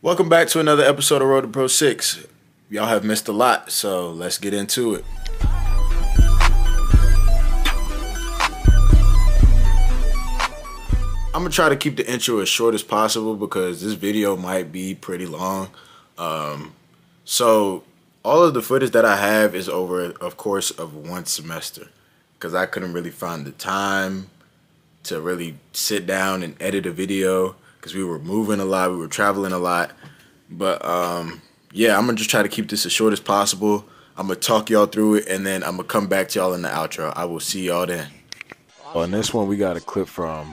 Welcome back to another episode of Road to Pro 6. Y'all have missed a lot, so let's get into it. I'm going to try to keep the intro as short as possible because this video might be pretty long. So all of the footage that I have is over, of course, of one semester because I couldn't really find the time to really sit down and edit a video. Because we were moving a lot, we were traveling a lot. But yeah, I'm going to just try to keep this as short as possible. I'm going to talk y'all through it, and then I'm going to come back to y'all in the outro. I will see y'all then. On this one, we got a clip from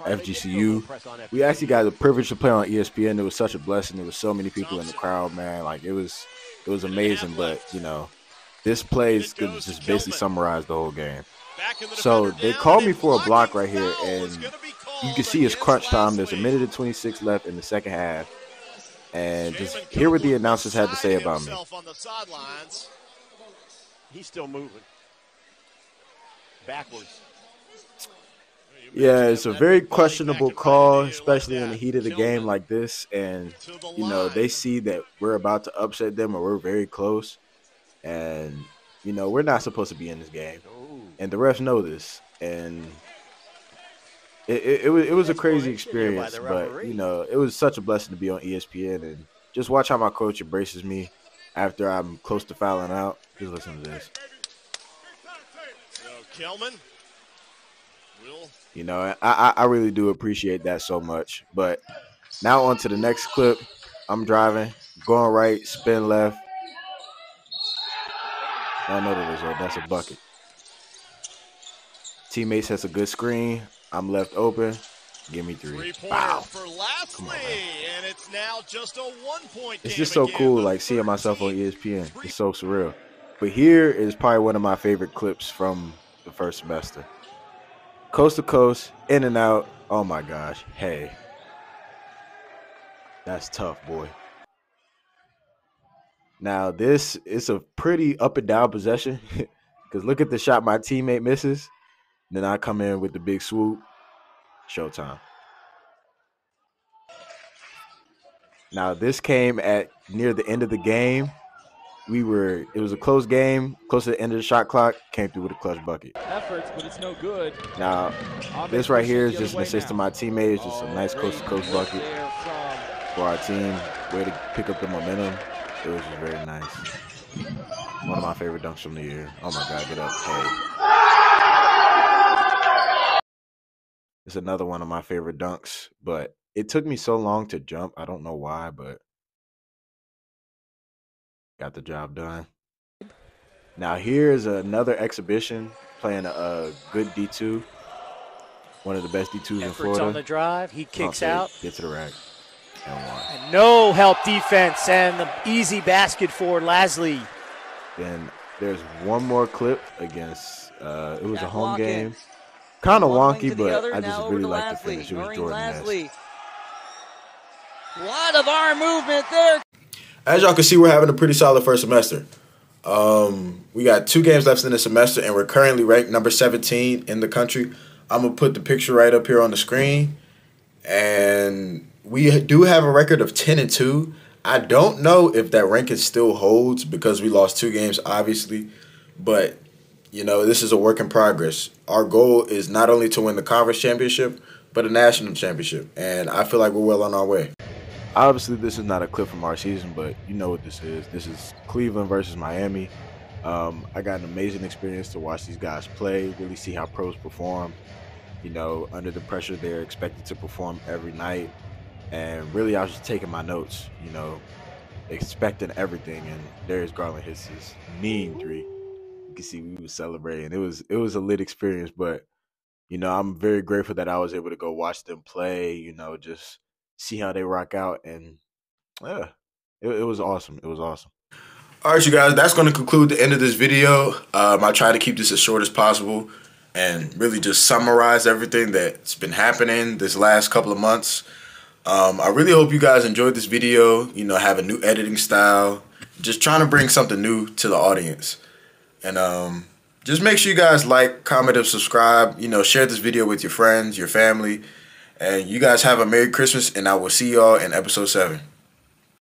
FGCU. We actually got the privilege to play on ESPN. It was such a blessing. There was so many people in the crowd, man. Like, it was amazing. But, you know, this play is going to just basically summarize the whole game. So they called me for a block right here, and you can see it's crunch time. There's a minute and 26 left in the second half. And just hear what the announcers had to say about me. He's still moving backwards. Yeah, it's a very questionable call, especially in the heat of the game like this. And, you know, they see that we're about to upset them or we're very close. And, you know, we're not supposed to be in this game. And the refs know this. And It was a crazy experience, but, you know, it was such a blessing to be on ESPN and just watch how my coach embraces me after I'm close to fouling out. Just listen to this. You know, I really do appreciate that so much. But now on to the next clip. I'm driving, going right, spin left. I know the result. That's a bucket. Teammates has a good screen. I'm left open. Give me three. Wow. Come on, man. And it's now just a 1 point game. It's just so cool, like seeing myself on ESPN. It's so surreal. But here is probably one of my favorite clips from the first semester. Coast to coast, in and out. Oh my gosh. Hey. That's tough, boy. Now this is a pretty up and down possession. Because look at the shot my teammate misses. Then I come in with the big swoop. Showtime. Now this came at near the end of the game. It was a close game, close to the end of the shot clock. Came through with a clutch bucket. Efforts, but it's no good. Now this right here is just an assist to my teammates. Just a nice coast to coast bucket for our team. Way to pick up the momentum. It was just very nice. One of my favorite dunks from the year. Oh my God, get up! Hey. It's another one of my favorite dunks, but it took me so long to jump. I don't know why, but got the job done. Now here's another exhibition playing a good D2, one of the best D2s in Florida. On the drive, he kicks out. Gets to the rack. And no help defense and the easy basket for Lasley. Then there's one more clip against, it was a home game. Kind of wonky, but I just really like the finish. It was Jordan-esque. A lot of arm movement there. As y'all can see, we're having a pretty solid first semester. We got 2 games left in the semester, and we're currently ranked number 17 in the country. I'm going to put the picture right up here on the screen. And we do have a record of 10-2. I don't know if that ranking still holds because we lost 2 games, obviously. But you know, this is a work in progress. Our goal is not only to win the conference championship, but a national championship. And I feel like we're well on our way. Obviously, this is not a clip from our season, but you know what this is. This is Cleveland versus Miami. I got an amazing experience to watch these guys play, really see how pros perform. You know, under the pressure, they're expected to perform every night. And really, I was just taking my notes, you know, expecting everything. And Darius Garland hits his mean three. You see, we were celebrating. It was a lit experience, but you know, I'm very grateful that I was able to go watch them play, you know, just see how they rock out. And yeah, it was awesome. It was awesome. All right, you guys, that's going to conclude the end of this video. I try to keep this as short as possible and really just summarize everything that's been happening this last couple of months. I really hope you guys enjoyed this video. You know, have a new editing style, just trying to bring something new to the audience. And just make sure you guys like, comment, and subscribe. You know, share this video with your friends, your family. And you guys have a Merry Christmas, and I will see y'all in episode 7.